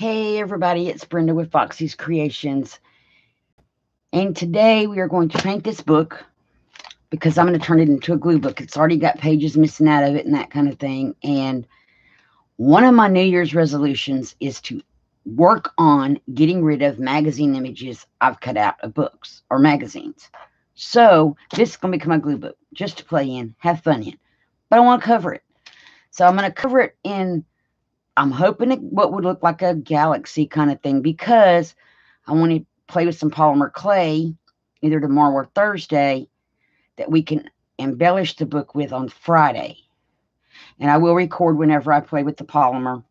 Hey everybody, it's Brenda with Foxie's Creations, and today we are going to paint this book because I'm going to turn it into a glue book. It's already got pages missing out of it and that kind of thing, and one of my New Year's resolutions is to work on getting rid of magazine images I've cut out of books or magazines. So this is going to become a glue book just to play in, have fun in, but I want to cover it. So I'm going to cover it in, I'm hoping it what would look like a galaxy kind of thing, because I want to play with some polymer clay either tomorrow or Thursday that we can embellish the book with on Friday. And I will record whenever I play with the polymer,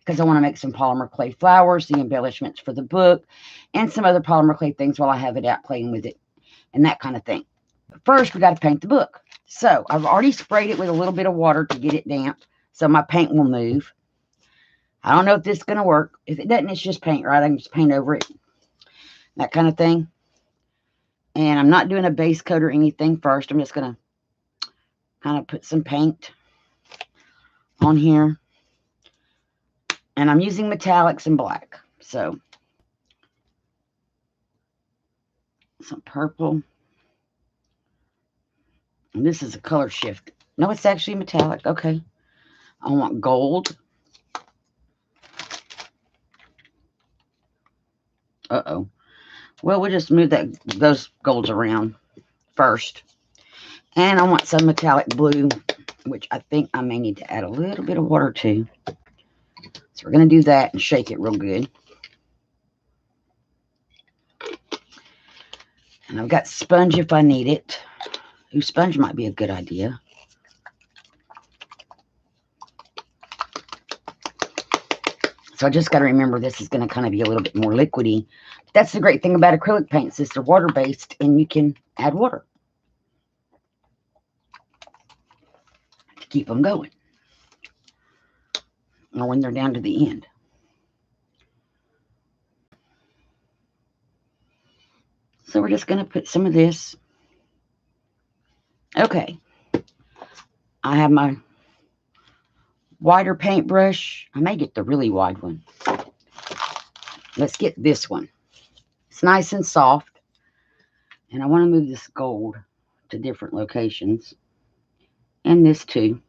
because I want to make some polymer clay flowers, the embellishments for the book, and some other polymer clay things while I have it out playing with it and that kind of thing. But first, we got to paint the book. So I've already sprayed it with a little bit of water to get it damp so my paint will move. I don't know if this is going to work. If it doesn't, it's just paint, right? I can just paint over it, that kind of thing. And I'm not doing a base coat or anything first. I'm just going to kind of put some paint on here. And I'm using metallics and black. So some purple. And this is a color shift. No, it's actually metallic. Okay. I want gold. Uh-oh. Well, we'll just move that those golds around first. And I want some metallic blue, which I think I may need to add a little bit of water to. So we're going to do that and shake it real good. And I've got sponge if I need it. Ooh, sponge might be a good idea. So I just got to remember this is going to kind of be a little bit more liquidy. But that's the great thing about acrylic paints, is they're water-based and you can add water to keep them going, or when they're down to the end. So we're just going to put some of this. Okay. I have my wider paintbrush. I may get the really wide one. Let's get this one. It's nice and soft. And I want to move this gold to different locations. And this too.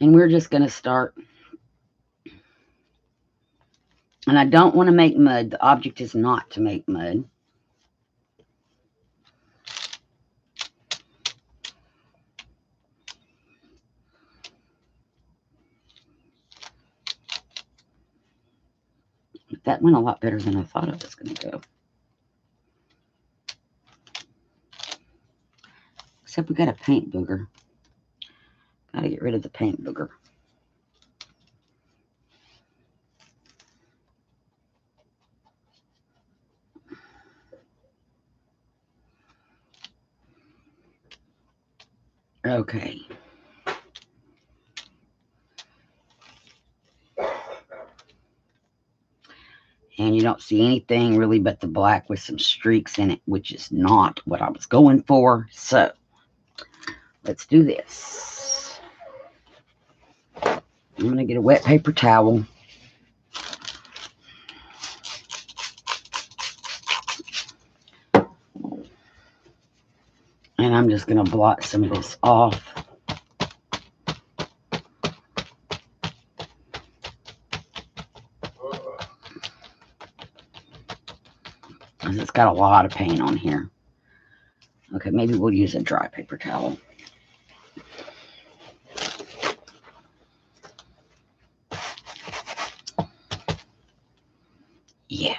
And we're just going to start. And I don't want to make mud. The object is not to make mud. That went a lot better than I thought it was going to go. Except we got a paint booger. Got to get rid of the paint booger. Okay. And you don't see anything really but the black with some streaks in it, which is not what I was going for. So let's do this. I'm going to get a wet paper towel. And I'm just going to blot some of this off. It's got a lot of paint on here. Okay, maybe we'll use a dry paper towel. Yeah.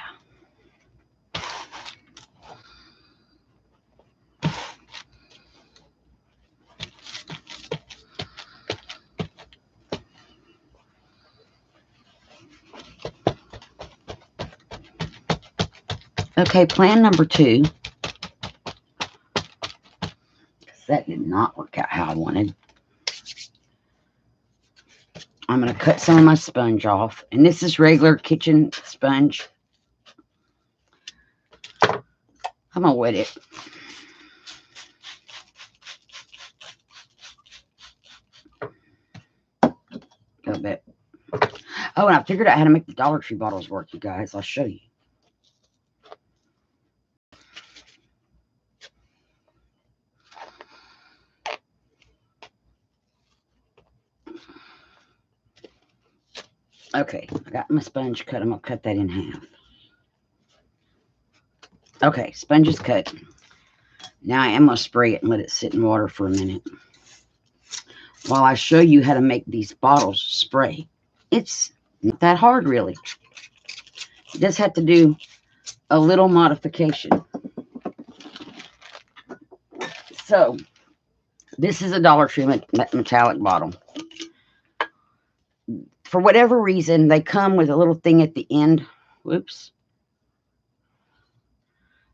Okay, plan number two, because that did not work out how I wanted. I'm going to cut some of my sponge off, and this is regular kitchen sponge. I'm going to wet it. A bit. Oh, and I figured out how to make the Dollar Tree bottles work, you guys. I'll show you. Okay, I got my sponge cut. I'm going to cut that in half. Okay, sponge is cut. Now I am going to spray it and let it sit in water for a minute while I show you how to make these bottles spray. It's not that hard, really. You just have to do a little modification. So, this is a Dollar Tree metallic bottle. For whatever reason, they come with a little thing at the end. Whoops.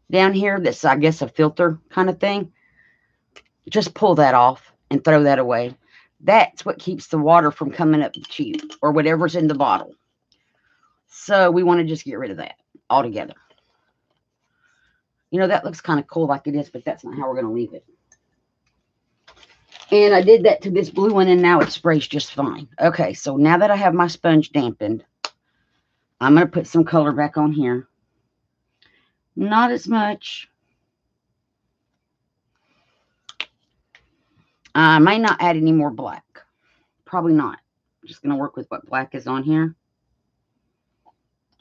Down here, that's, I guess, a filter kind of thing. Just pull that off and throw that away. That's what keeps the water from coming up to you or whatever's in the bottle. So we want to just get rid of that altogether. You know, that looks kind of cool like it is, but that's not how we're going to leave it. And I did that to this blue one, and now it sprays just fine. Okay, so now that I have my sponge dampened, I'm going to put some color back on here. Not as much. I may not add any more black. Probably not. I'm just going to work with what black is on here.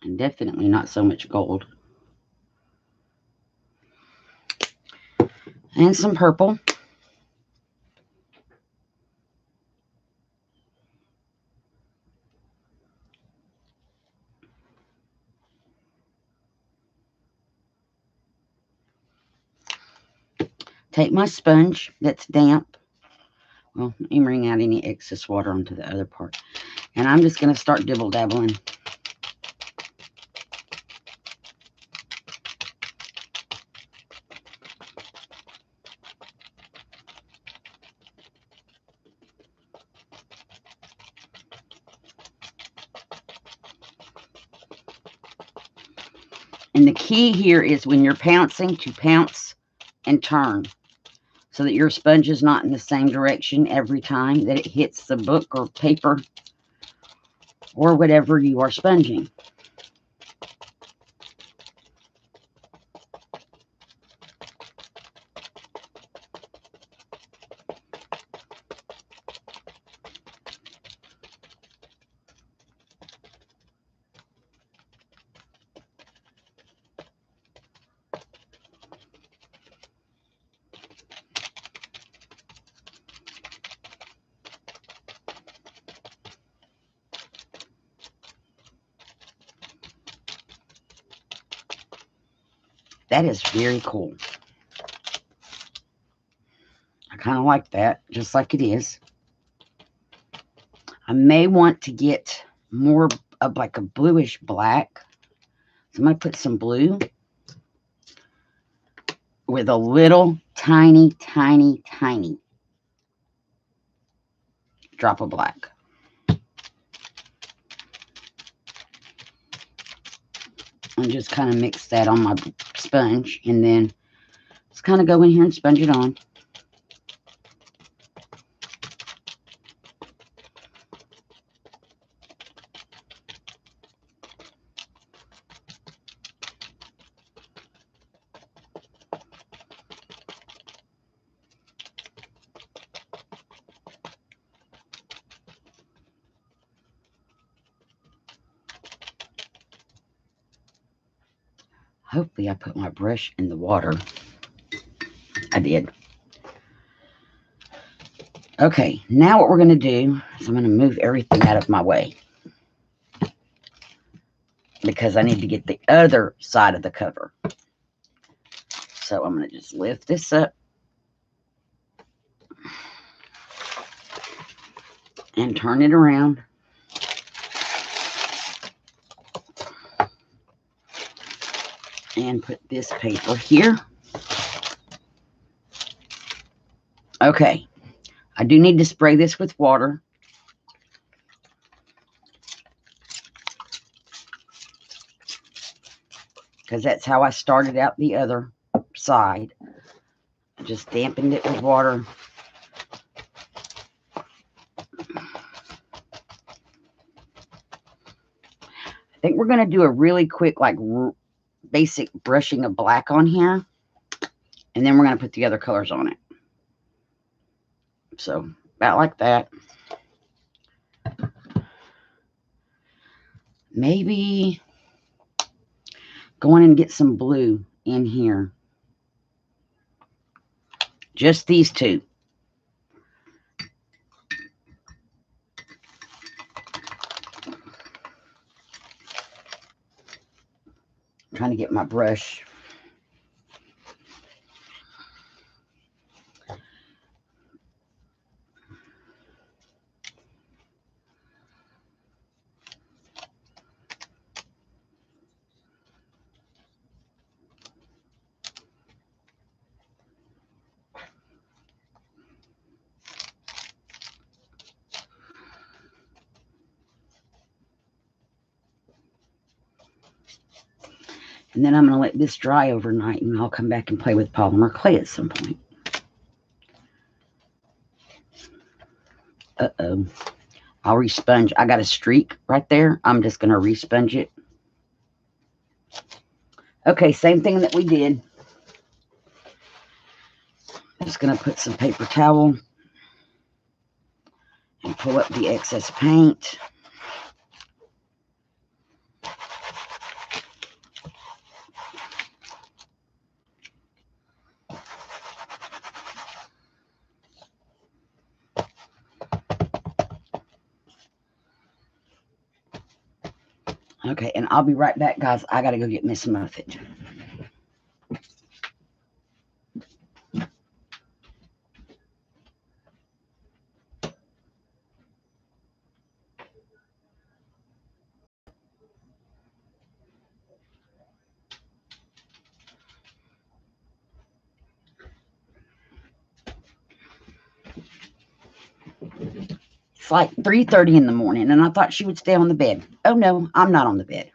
And definitely not so much gold. And some purple. Take my sponge that's damp. Well, let me wring out any excess water onto the other part. And I'm just going to start dibble-dabbling. And the key here is when you're pouncing, to pounce and turn, so that your sponge is not in the same direction every time that it hits the book or paper or whatever you are sponging. That is very cool. I kind of like that, just like it is. I may want to get more of like a bluish black. So I'm going to put some blue with a little tiny drop of black. And just kind of mix that on my sponge, and then just kind of go in here and sponge it on. Hopefully, I put my brush in the water. I did. Okay, now what we're going to do is I'm going to move everything out of my way, because I need to get the other side of the cover. So I'm going to just lift this up and turn it around. And put this paper here. Okay. I do need to spray this with water. Because that's how I started out the other side. I just dampened it with water. I think we're going to do a really quick, like, basic brushing of black on here. And then we're going to put the other colors on it. So, about like that. Maybe go in and get some blue in here. Just these two. I'm trying to get my brush. And then I'm going to let this dry overnight, and I'll come back and play with polymer clay at some point. Uh-oh. I'll responge. I got a streak right there. I'm just going to responge it. Okay, same thing that we did. I'm just going to put some paper towel and pull up the excess paint. Okay, and I'll be right back, guys. I got to go get Miss Muffet. Like 3:30 in the morning, and I thought she would stay on the bed. Oh no, I'm not on the bed.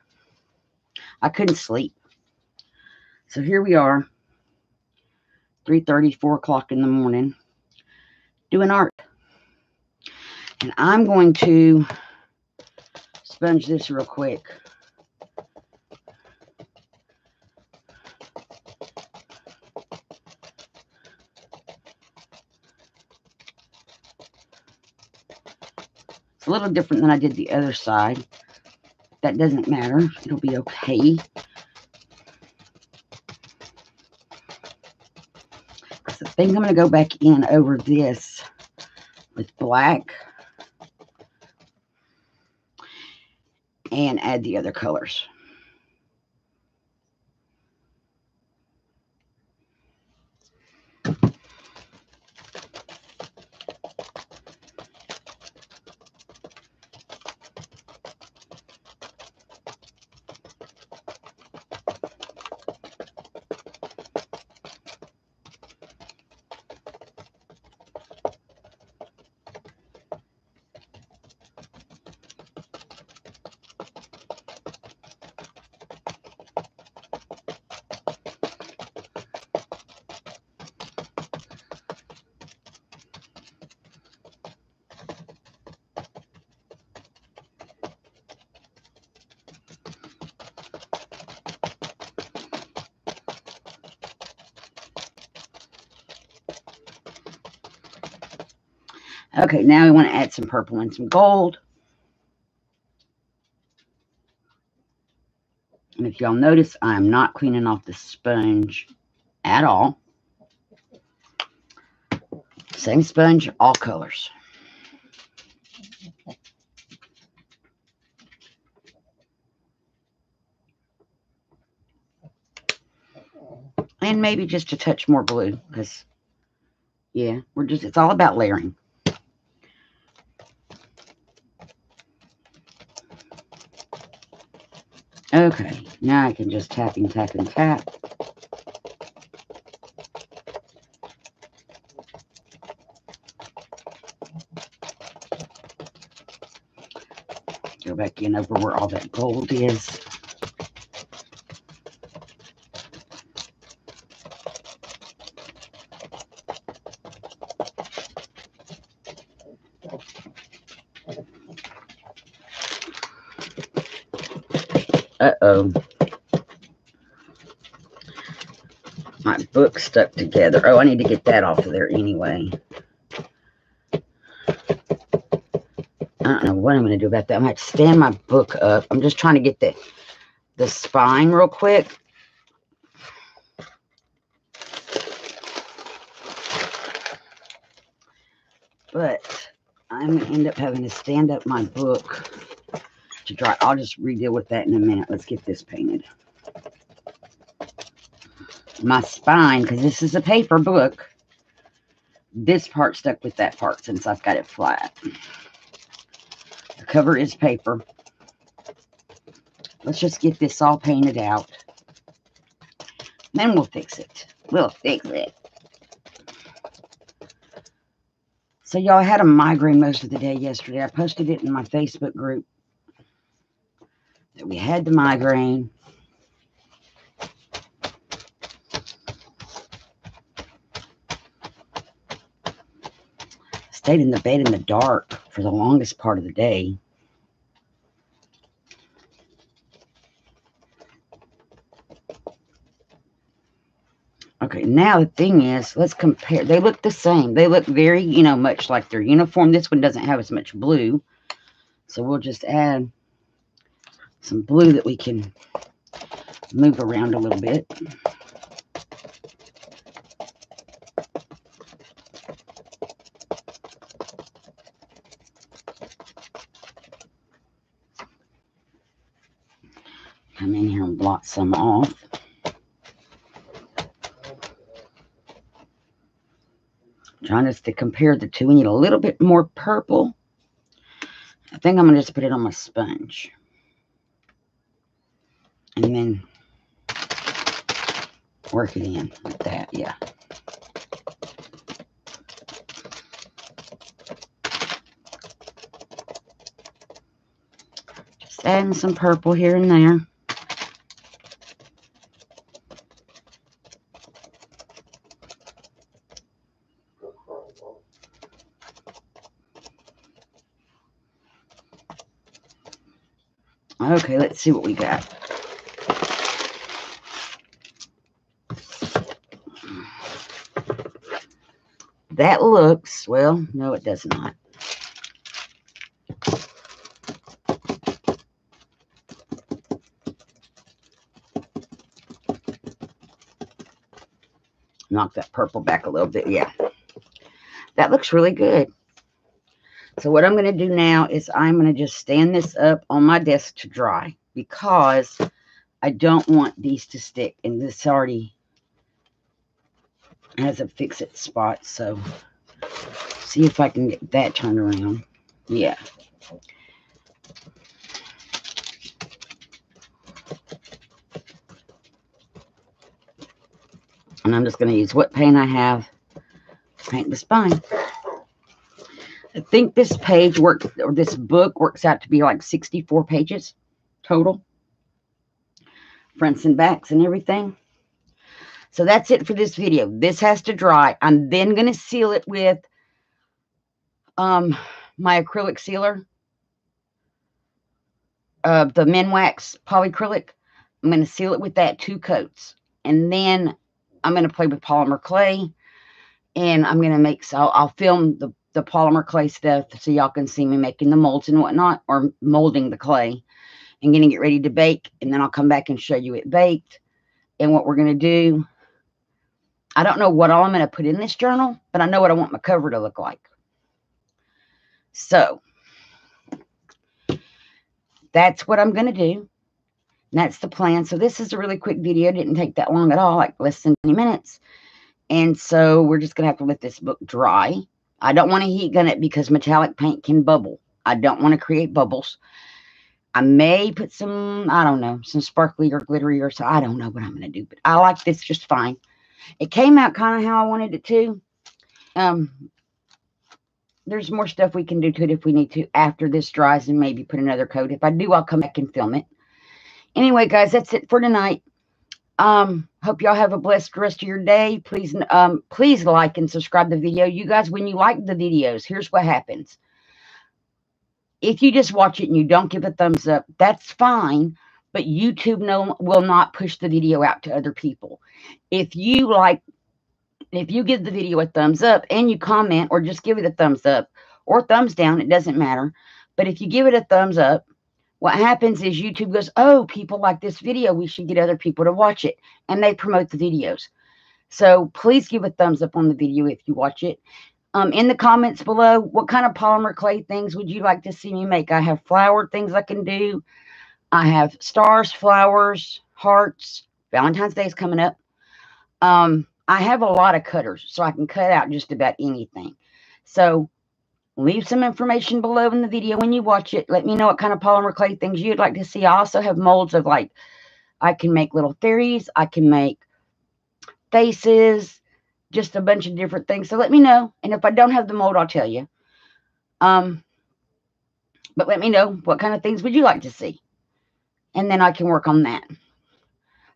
I couldn't sleep. So here we are, 3:30, 4 o'clock in the morning, doing art. And I'm going to sponge this real quick. A little different than I did the other side. That doesn't matter. It'll be okay. So I think I'm going to go back in over this with black and add the other colors. Okay, now we want to add some purple and some gold. And if y'all notice, I'm not cleaning off the sponge at all. Same sponge, all colors. And maybe just a touch more blue, because, yeah, it's all about layering. Okay, now I can just tap and tap and tap. Go back in over where all that gold is. Uh-oh. My book's stuck together. Oh, I need to get that off of there anyway. I don't know what I'm going to do about that. I might stand my book up. I'm just trying to get the spine real quick. But I'm going to end up having to stand up my book to dry. I'll just redeal with that in a minute. Let's get this painted. My spine, because this is a paper book. This part stuck with that part since I've got it flat. The cover is paper. Let's just get this all painted out. Then we'll fix it. We'll fix it. So, y'all, I had a migraine most of the day yesterday. I posted it in my Facebook group that we had the migraine. Stayed in the bed in the dark for the longest part of the day. Okay, now the thing is, let's compare. They look the same. They look very, you know, much like their uniform. This one doesn't have as much blue. So we'll just add some blue that we can move around a little bit. Come in here and blot some off. Trying to compare the two. We need a little bit more purple. I think I'm going to just put it on my sponge. And then work it in with that, yeah. Just adding some purple here and there. Okay, let's see what we got. That looks, well, no, it does not. Knock that purple back a little bit, yeah. That looks really good. So what I'm going to do now is I'm going to just stand this up on my desk to dry because I don't want these to stick. And this already has a fix-it spot. So see if I can get that turned around. Yeah. And I'm just going to use what paint I have to paint the spine. I think this page works, or this book works out to be like 64 pages total. Fronts and backs and everything. So that's it for this video. This has to dry. I'm then going to seal it with my acrylic sealer. The Minwax Polycrylic. I'm going to seal it with that 2 coats. And then I'm going to play with polymer clay. And I'm going to make, so I'll film the polymer clay stuff so y'all can see me making the molds and whatnot, or molding the clay and getting it ready to bake. And then I'll come back and show you it baked and what we're going to do. I don't know what all I'm going to put in this journal, but I know what I want my cover to look like. So that's what I'm going to do. And that's the plan. So this is a really quick video. It didn't take that long at all, like less than 20 minutes. And so we're just going to have to let this book dry. I don't want to heat gun it because metallic paint can bubble. I don't want to create bubbles. I may put some, I don't know, some sparkly or glittery or so. I don't know what I'm going to do, but I like this just fine. It came out kind of how I wanted it to. There's more stuff we can do to it if we need to after this dries and maybe put another coat. If I do, I'll come back and film it. Anyway, guys, that's it for tonight. Hope y'all have a blessed rest of your day. Please, please like and subscribe the video. You guys, when you like the videos, here's what happens. If you just watch it and you don't give a thumbs up, that's fine. but YouTube will not push the video out to other people. If you give the video a thumbs up and you comment, or just give it a thumbs up or thumbs down, it doesn't matter. But if you give it a thumbs up, what happens is YouTube goes, oh, people like this video. We should get other people to watch it. And they promote the videos. So please give a thumbs up on the video if you watch it. In the comments below, what kind of polymer clay things would you like to see me make? I have flowered things I can do. I have stars, flowers, hearts. Valentine's Day is coming up. I have a lot of cutters, so I can cut out just about anything. So leave some information below in the video when you watch it. Let me know what kind of polymer clay things you'd like to see. I also have molds of, like, I can make little fairies. I can make faces, just a bunch of different things. So let me know. And if I don't have the mold, I'll tell you. But let me know what kind of things would you like to see. And then I can work on that.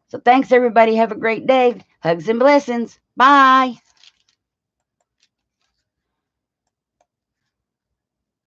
So thanks, everybody. Have a great day. Hugs and blessings. Bye.